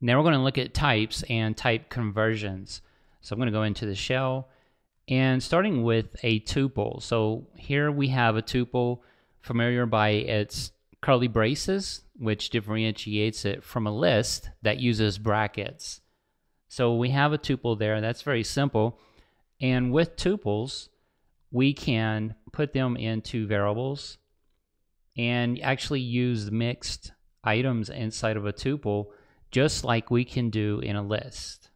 Now we're going to look at types and type conversions. So I'm going to go into the shell and starting with a tuple. So here we have a tuple familiar by its curly braces, which differentiates it from a list that uses brackets. So we have a tuple there. That's very simple. And with tuples, we can put them into variables and actually use mixed items inside of a tuple, just like we can do in a list.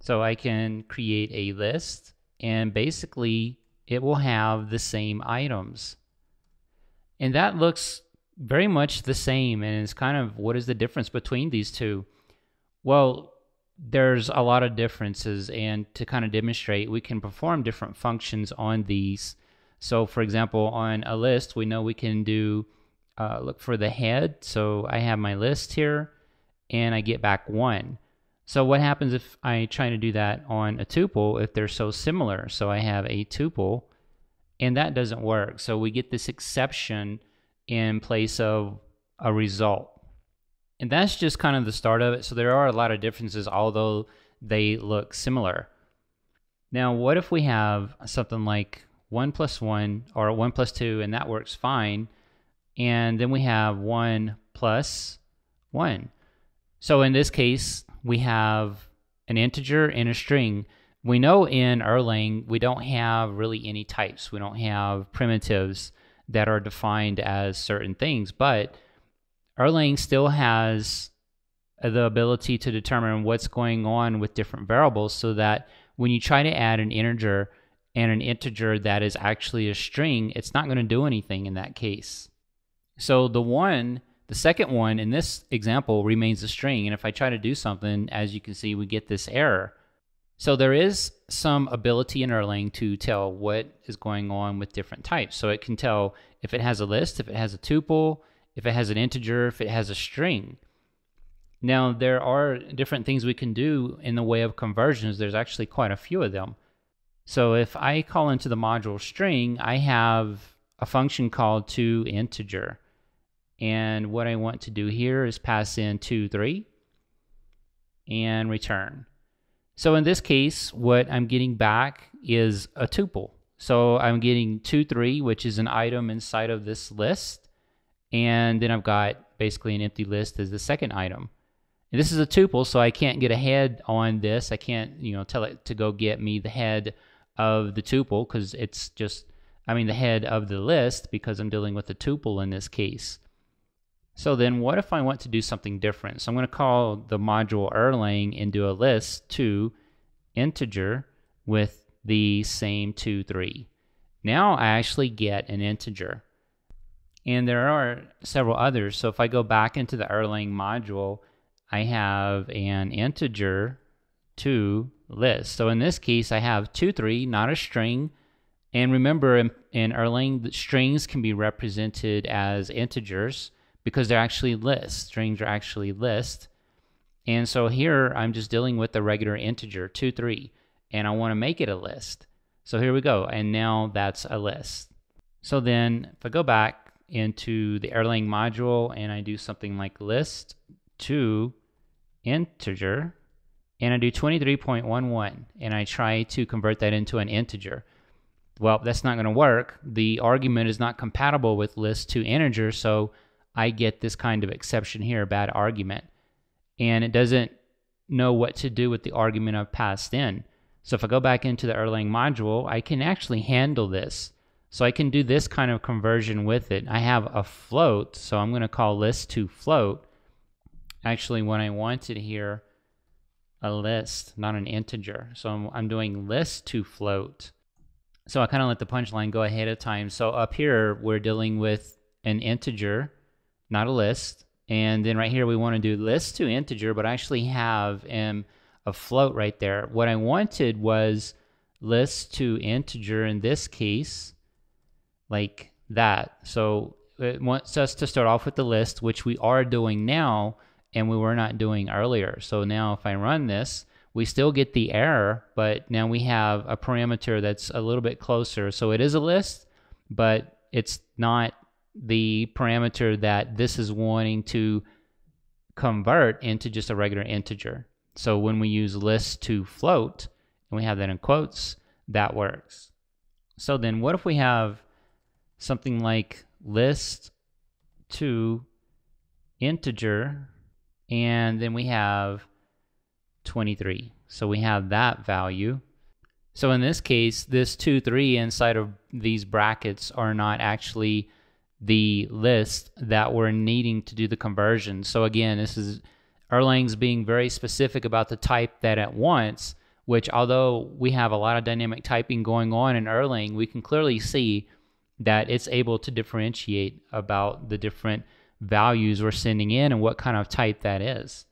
So I can create a list, and basically it will have the same items. And that looks very much the same, and it's kind of, what is the difference between these two? Well, there's a lot of differences, and to kind of demonstrate, we can perform different functions on these. So for example, on a list, we know we can do look for the head. So I have my list here and I get back one. So what happens if I try to do that on a tuple if they're so similar? So I have a tuple and that doesn't work. So we get this exception in place of a result. And that's just kind of the start of it. So there are a lot of differences, although they look similar. Now, what if we have something like 1 plus 1 or 1 plus 2, and that works fine. And then we have 1 plus 1. So in this case, we have an integer and a string. We know in Erlang, we don't have really any types. We don't have primitives that are defined as certain things, but Erlang still has the ability to determine what's going on with different variables, so that when you try to add an integer that is actually a string, it's not going to do anything in that case. So the second one in this example remains a string, and if I try to do something, as you can see, we get this error. So there is some ability in Erlang to tell what is going on with different types. So it can tell if it has a list, if it has a tuple, if it has an integer, if it has a string. Now, there are different things we can do in the way of conversions. There's actually quite a few of them. So if I call into the module string, I have a function called toInteger. And what I want to do here is pass in 2, 3, and return. So in this case, what I'm getting back is a tuple. So I'm getting 2, 3, which is an item inside of this list. And then I've got basically an empty list as the second item. And this is a tuple, so I can't get a head on this. I can't, tell it to go get me the head of the tuple, because it's just, the head of the list, because I'm dealing with the tuple in this case. So then what if I want to do something different? So I'm going to call the module Erlang and do a list toInteger with the same 2, 3. Now I actually get an integer. And there are several others. So if I go back into the Erlang module, I have an integer to list. So in this case, I have 2, 3, not a string. And remember, in Erlang, the strings can be represented as integers because they're actually lists. Strings are actually lists. And so here, I'm just dealing with the regular integer, 2, 3. And I want to make it a list. So here we go. And now that's a list. So then if I go back into the Erlang module and I do something like list toInteger and I do 23.11 and I try to convert that into an integer. Well, that's not going to work. The argument is not compatible with list toInteger, so I get this kind of exception here, bad argument. And it doesn't know what to do with the argument I've passed in. So if I go back into the Erlang module, I can actually handle this. So I can do this kind of conversion with it. I have a float, so I'm going to call list to float. Actually, what I wanted here, a list, not an integer. So I'm doing list to float. So I kind of let the punchline go ahead of time. So up here, we're dealing with an integer, not a list. And then right here, we want to do list to integer, but I actually have a float right there. What I wanted was list to integer in this case, like that. So it wants us to start off with the list, which we are doing now, and we were not doing earlier. So now if I run this, we still get the error, but now we have a parameter that's a little bit closer. So it is a list, but it's not the parameter that this is wanting to convert into just a regular integer. So when we use list to float, and we have that in quotes, that works. So then what if we have something like list to integer, and then we have 23. So we have that value. So in this case, this 2, 3 inside of these brackets are not actually the list that we're needing to do the conversion. So again, this is Erlang's being very specific about the type that it wants, which although we have a lot of dynamic typing going on in Erlang, we can clearly see that it's able to differentiate about the different values we're sending in and what kind of type that is.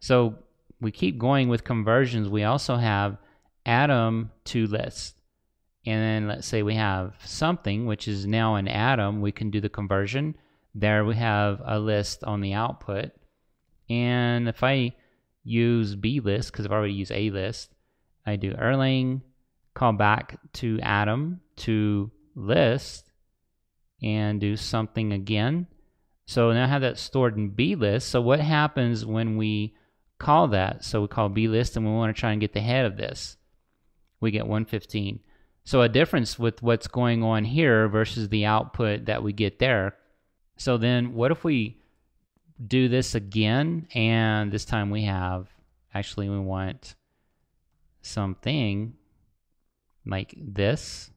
So we keep going with conversions. We also have atom to list. And then let's say we have something, which is now an atom. We can do the conversion. There we have a list on the output. And if I use B list, because I've already used A list, I do Erlang call back to atom to list and do something again. So now I have that stored in B list. So what happens when we call that? So we call B list and we want to try and get the head of this. We get 115. So a difference with what's going on here versus the output that we get there. So then what if we do this again, and this time we have, actually we want something like this.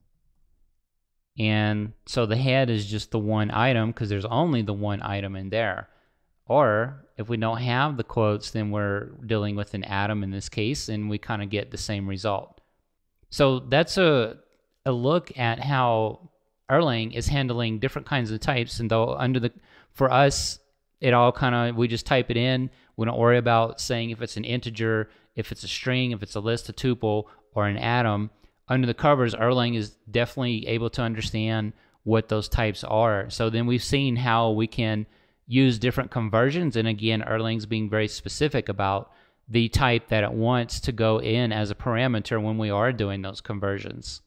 And so the head is just the one item because there's only the one item in there. Or if we don't have the quotes, then we're dealing with an atom in this case, and we kind of get the same result. So that's a look at how Erlang is handling different kinds of types. And though for us, it all kind of, we just type it in. We don't worry about saying if it's an integer, if it's a string, if it's a list, a tuple, or an atom. Under the covers, Erlang is definitely able to understand what those types are. So then we've seen how we can use different conversions. And again, Erlang's being very specific about the type that it wants to go in as a parameter when we are doing those conversions.